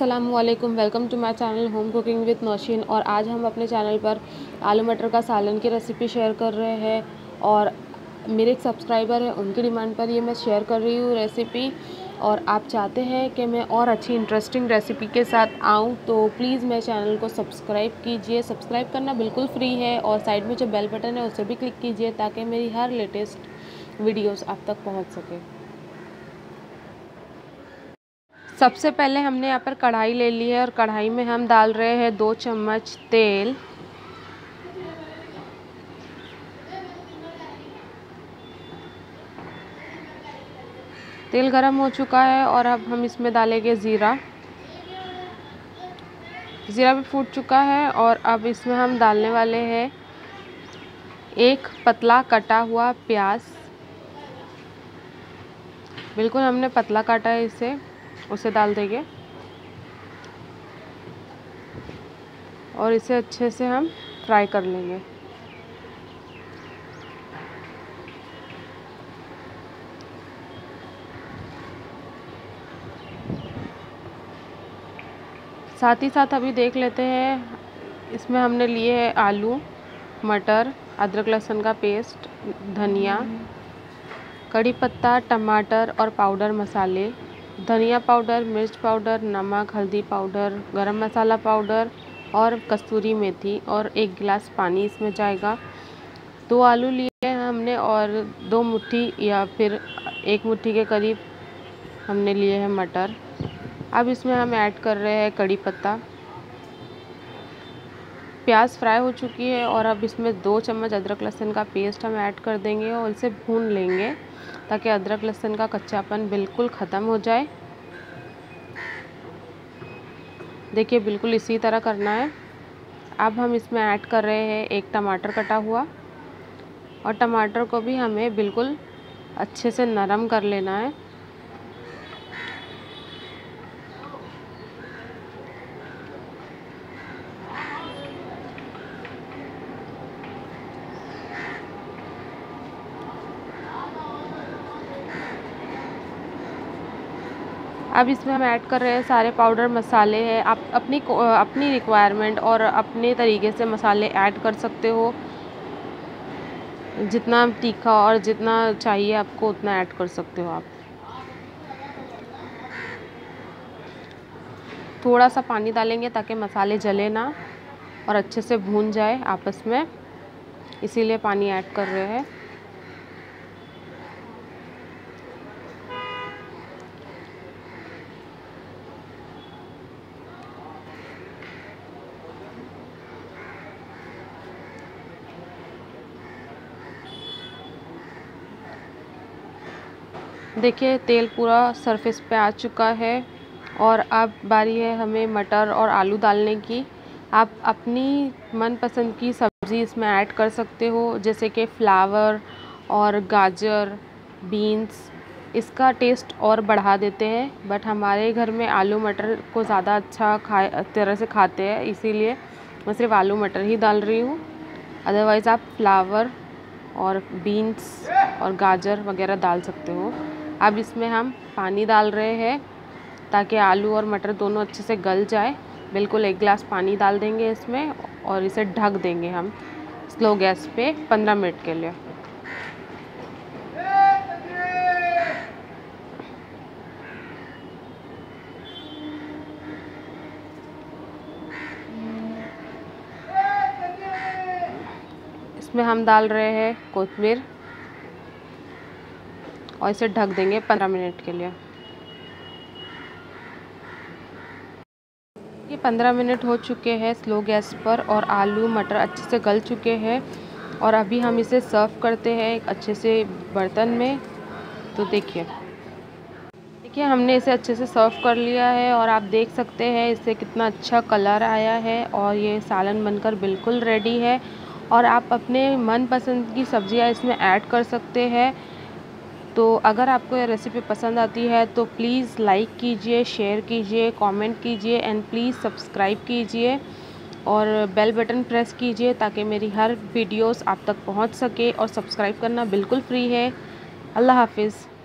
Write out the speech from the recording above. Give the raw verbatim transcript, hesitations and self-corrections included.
अस्सलामुअलैकुम, welcome to my channel home cooking with Nausheen. और आज हम अपने चैनल पर आलू मटर का सालन की रेसिपी शेयर कर रहे हैं और मेरे एक सब्सक्राइबर हैं, उनकी डिमांड पर ये मैं शेयर कर रही हूँ रेसिपी। और आप चाहते हैं कि मैं और अच्छी इंटरेस्टिंग रेसिपी के साथ आऊँ तो प्लीज़ मेरे चैनल को सब्सक्राइब कीजिए। सब्सक्राइब करना बिल्कुल फ्री है और साइड में जो बेल बटन है उसे भी क्लिक कीजिए ताकि मेरी हर लेटेस्ट वीडियोज़ आप तक पहुँच सके। सबसे पहले हमने यहाँ पर कढ़ाई ले ली है और कढ़ाई में हम डाल रहे हैं दो चम्मच तेल। तेल गरम हो चुका है और अब हम इसमें डालेंगे ज़ीरा। ज़ीरा भी फूट चुका है और अब इसमें हम डालने वाले हैं एक पतला कटा हुआ प्याज। बिल्कुल हमने पतला काटा है, इसे उसे डाल देंगे और इसे अच्छे से हम फ्राई कर लेंगे। साथ ही साथ अभी देख लेते हैं, इसमें हमने लिए है आलू, मटर, अदरक लहसुन का पेस्ट, धनिया, कड़ी पत्ता, टमाटर और पाउडर मसाले, धनिया पाउडर, मिर्च पाउडर, नमक, हल्दी पाउडर, गरम मसाला पाउडर और कस्तूरी मेथी और एक गिलास पानी इसमें जाएगा। दो आलू लिए हैं हमने और दो मुट्ठी या फिर एक मुट्ठी के करीब हमने लिए हैं मटर। अब इसमें हम ऐड कर रहे हैं कड़ी पत्ता। प्याज फ्राई हो चुकी है और अब इसमें दो चम्मच अदरक लहसुन का पेस्ट हम ऐड कर देंगे और इसे भून लेंगे ताकि अदरक लहसुन का कच्चापन बिल्कुल ख़त्म हो जाए। देखिए बिल्कुल इसी तरह करना है। अब हम इसमें ऐड कर रहे हैं एक टमाटर कटा हुआ और टमाटर को भी हमें बिल्कुल अच्छे से नरम कर लेना है। अब इसमें हम ऐड कर रहे हैं सारे पाउडर मसाले हैं। आप अपनी अपनी रिक्वायरमेंट और अपने तरीके से मसाले ऐड कर सकते हो, जितना तीखा और जितना चाहिए आपको उतना ऐड कर सकते हो। आप थोड़ा सा पानी डालेंगे ताकि मसाले जले ना और अच्छे से भून जाए आपस में, इसीलिए पानी ऐड कर रहे हैं। देखिए तेल पूरा सरफेस पे आ चुका है और अब बारी है हमें मटर और आलू डालने की। आप अपनी मनपसंद की सब्ज़ी इसमें ऐड कर सकते हो, जैसे कि फ्लावर और गाजर, बीन्स, इसका टेस्ट और बढ़ा देते हैं। बट हमारे घर में आलू मटर को ज़्यादा अच्छा खा तरह से खाते हैं, इसीलिए मैं सिर्फ आलू मटर ही डाल रही हूँ। अदरवाइज़ आप फ्लावर और बीन्स और गाजर वगैरह डाल सकते हो। अब इसमें हम पानी डाल रहे हैं ताकि आलू और मटर दोनों अच्छे से गल जाए। बिल्कुल एक गिलास पानी डाल देंगे इसमें और इसे ढक देंगे हम स्लो गैस पे पंद्रह मिनट के लिए। इसमें हम डाल रहे हैं कोथिंबीर और इसे ढक देंगे पंद्रह मिनट के लिए। ये पंद्रह मिनट हो चुके हैं स्लो गैस पर और आलू मटर अच्छे से गल चुके हैं और अभी हम इसे सर्व करते हैं एक अच्छे से बर्तन में। तो देखिए देखिए हमने इसे अच्छे से सर्व कर लिया है और आप देख सकते हैं इससे कितना अच्छा कलर आया है और ये सालन बनकर बिल्कुल रेडी है। और आप अपने मनपसंद की सब्जियां इसमें ऐड कर सकते हैं। तो अगर आपको ये रेसिपी पसंद आती है तो प्लीज़ लाइक कीजिए, शेयर कीजिए, कमेंट कीजिए एंड प्लीज़ सब्सक्राइब कीजिए और बेल बटन प्रेस कीजिए ताकि मेरी हर वीडियोस आप तक पहुंच सके। और सब्सक्राइब करना बिल्कुल फ्री है। अल्लाह हाफिज़।